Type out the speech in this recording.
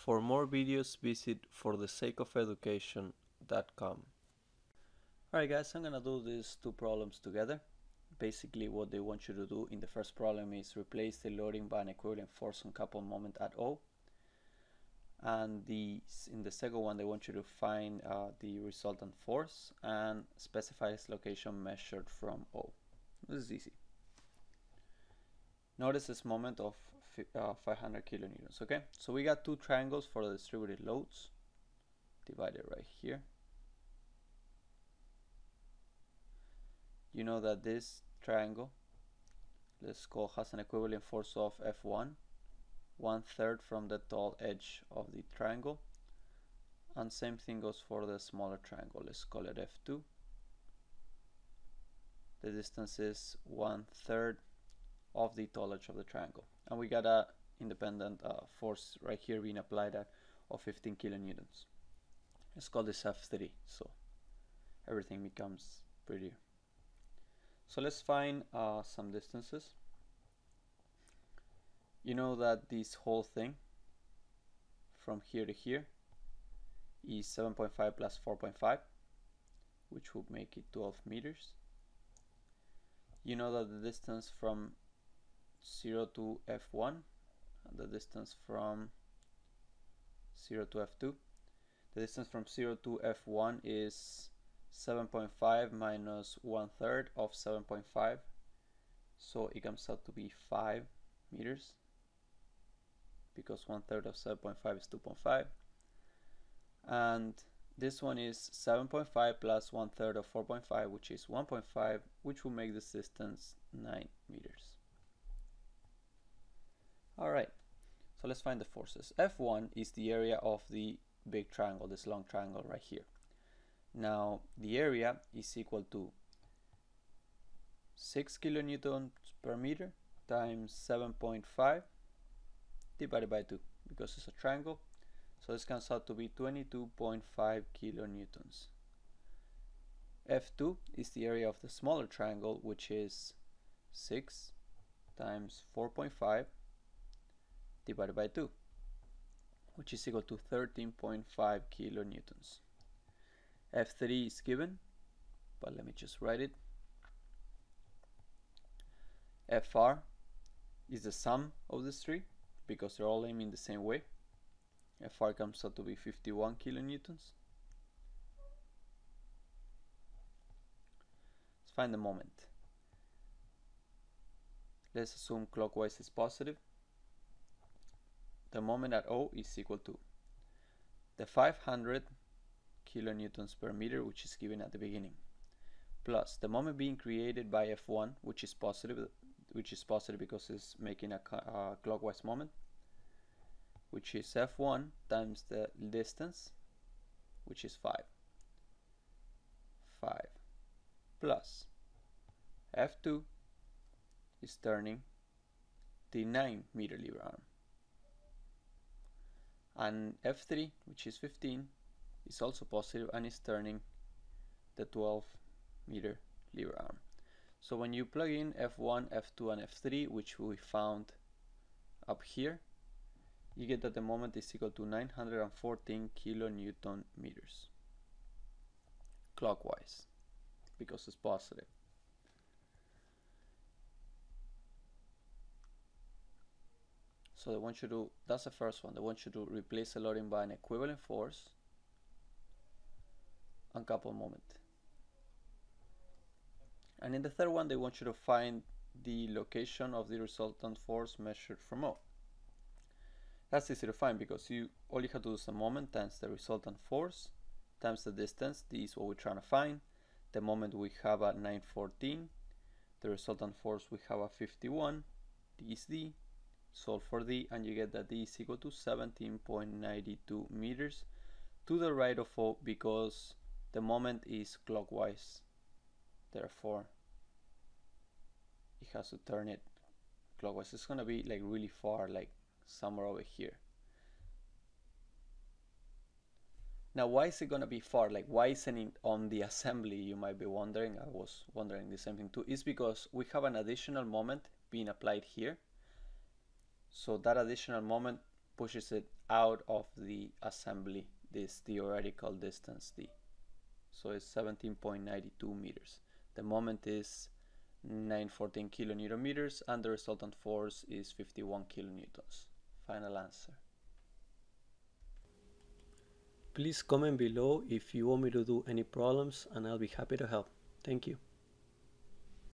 For more videos, visit ForTheSakeOfEducation.com. Alright guys, I'm gonna do these two problems together. Basically what they want you to do in the first problem is replace the loading by an equivalent force on coupled moment at O. And in the second one, they want you to find the resultant force and specify its location measured from O. This is easy. Notice this moment of 500 kilonewtons, okay? So we got two triangles for the distributed loads, divided right here. You know that this triangle, let's call, has an equivalent force of F1, 1/3 from the tall edge of the triangle, and same thing goes for the smaller triangle, let's call it F2. The distance is 1/3 of the tall edge of the triangle, and we got a independent force right here being applied at of 15 kilonewtons. Let's call this F3, so everything becomes prettier. So let's find some distances. You know that this whole thing from here to here is 7.5 plus 4.5, which would make it 12 meters. You know that the distance from 0 to F1 and the distance from 0 to F2. The distance from 0 to F1 is 7.5 minus 1/3 of 7.5, so it comes out to be 5 meters because 1/3 of 7.5 is 2.5, and this one is 7.5 plus 1/3 of 4.5, which is 1.5, which will make this distance 9 meters. Alright, so let's find the forces. F1 is the area of the big triangle, this long triangle right here. Now the area is equal to 6 kilonewtons per meter times 7.5 divided by 2, because it's a triangle, so this comes out to be 22.5 kilonewtons. F2 is the area of the smaller triangle, which is 6 times 4.5 divided by 2, which is equal to 13.5 kilonewtons. F3 is given, but let me just write it. FR is the sum of these three because they're all aiming the same way. FR comes out to be 51 kilonewtons. Let's find the moment. Let's assume clockwise is positive. The moment at O is equal to the 500 kilonewtons per meter, which is given at the beginning, plus the moment being created by F1, which is positive because it's making a clockwise moment, which is F1 times the distance, which is 5, plus F2 is turning the 9 meter lever arm, and F3, which is 15, is also positive and is turning the 12 meter lever arm. So when you plug in F1, F2 and F3, which we found up here, you get that the moment is equal to 914 kilonewton meters clockwise because it's positive. So they want you to, that's the first one, they want you to replace the loading by an equivalent force and coupled moment. And in the third one, they want you to find the location of the resultant force measured from O. That's easy to find because all you have to do is the moment times the resultant force times the distance. This is what we're trying to find. The moment we have at 914, the resultant force we have at 51, D is D, solve for D, and you get that D is equal to 17.92 meters to the right of O because the moment is clockwise, therefore it has to turn it clockwise. It's gonna be like really far, like somewhere over here. Now why is it gonna be far? Like why isn't it on the assembly, you might be wondering. I was wondering the same thing too. It's because we have an additional moment being applied here, so that additional moment pushes it out of the assembly, this theoretical distance D. So it's 17.92 meters. The moment is 914 kilonewton meters, and the resultant force is 51 kilonewtons. Final answer. Please comment below if you want me to do any problems, and I'll be happy to help. Thank you.